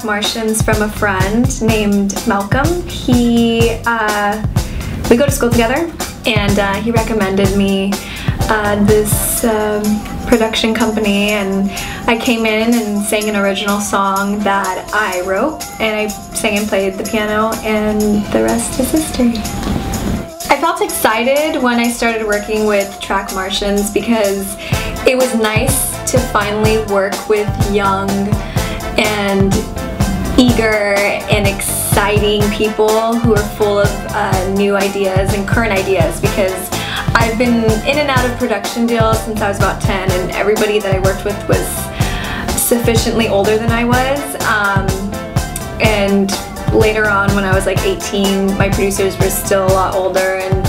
Track Martians from a friend named Malcolm. We go to school together, and he recommended me this production company, and I came in and sang an original song that I wrote, and I sang and played the piano, and the rest is history. I felt excited when I started working with Track Martians because it was nice to finally work with young and eager and exciting people who are full of new ideas and current ideas, because I've been in and out of production deals since I was about 10, and everybody that I worked with was sufficiently older than I was. And later on, when I was like 18, my producers were still a lot older and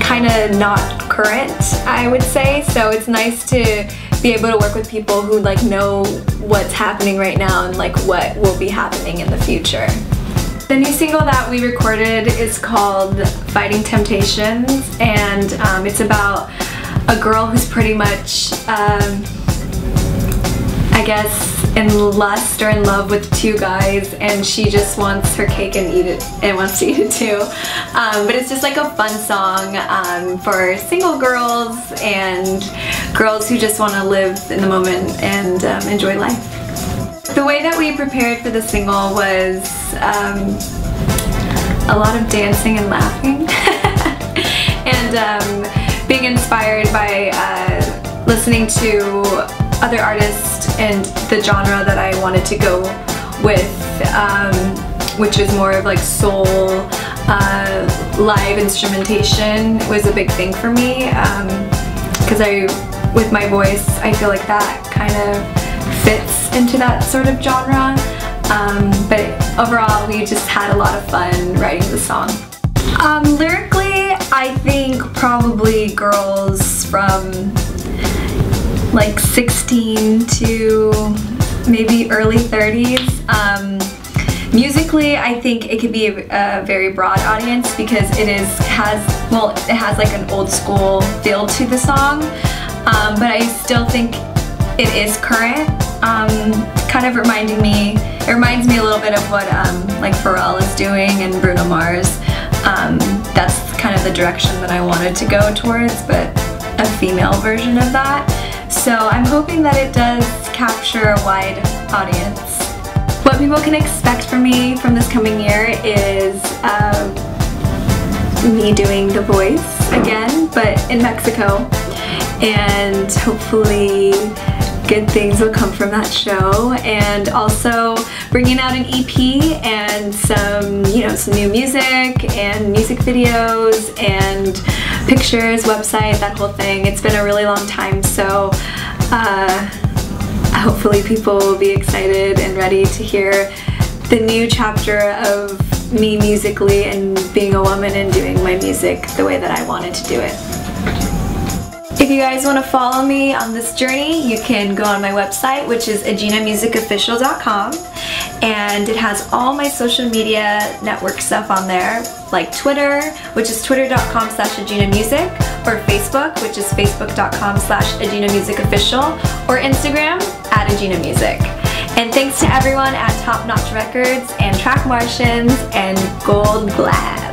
kind of not current, I would say. So it's nice to be able to work with people who like know what's happening right now and like what will be happening in the future. The new single that we recorded is called Fighting Temptations, and it's about a girl who's pretty much, I guess, in lust or in love with two guys, and she just wants her cake and eat it, and wants to eat it too. But it's just like a fun song for single girls and girls who just want to live in the moment and enjoy life. The way that we prepared for the single was a lot of dancing and laughing and being inspired by listening to other artists and the genre that I wanted to go with, which was more of like soul, live instrumentation was a big thing for me, because with my voice, I feel like that kind of fits into that sort of genre, but overall we just had a lot of fun writing the song. Lyrically, I think probably girls from like 16 to maybe early 30s. Musically, I think it could be a very broad audience because it has like an old school feel to the song, but I still think it is current. Kind of reminds me a little bit of what like Pharrell is doing and Bruno Mars. That's kind of the direction that I wanted to go towards, but a female version of that. So I'm hoping that it does capture a wide audience. What people can expect from me from this coming year is me doing The Voice again, but in Mexico, and hopefully good things will come from that show, and also bringing out an EP and some new music and music videos and pictures, website, that whole thing. It's been a really long time, so hopefully people will be excited and ready to hear the new chapter of me musically and being a woman and doing my music the way that I wanted to do it. If you guys want to follow me on this journey, you can go on my website, which is aginamusicofficial.com, and it has all my social media network stuff on there, like Twitter, which is twitter.com/aginamusic, or Facebook, which is facebook.com/aginamusicofficial, or Instagram @aginamusic. And thanks to everyone at Top Notch Records and Track Martians and Gold Glass.